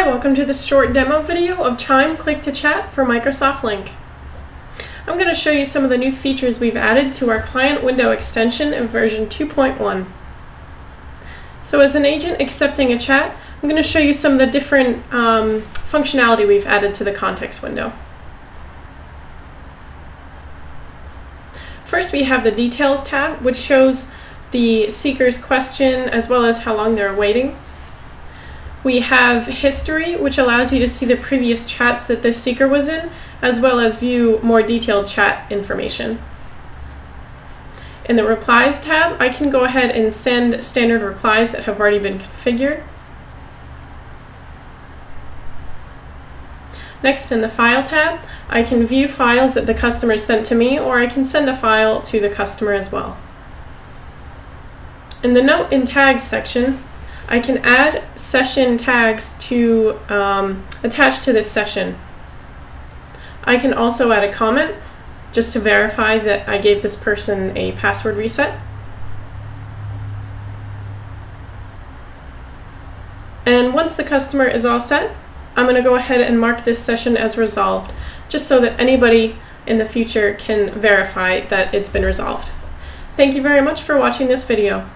Hi, welcome to this short demo video of Chime Click to Chat for Microsoft Link. I'm going to show you some of the new features we've added to our client window extension in version 2.1. So as an agent accepting a chat, I'm going to show you some of the different functionality we've added to the context window. First, we have the Details tab, which shows the seeker's question as well as how long they're waiting. We have History, which allows you to see the previous chats that the seeker was in, as well as view more detailed chat information. In the Replies tab, I can go ahead and send standard replies that have already been configured. Next, in the File tab, I can view files that the customer sent to me, or I can send a file to the customer as well. In the Note and Tags section, I can add session tags to attach to this session. I can also add a comment just to verify that I gave this person a password reset. And once the customer is all set, I'm going to go ahead and mark this session as resolved, just so that anybody in the future can verify that it's been resolved. Thank you very much for watching this video.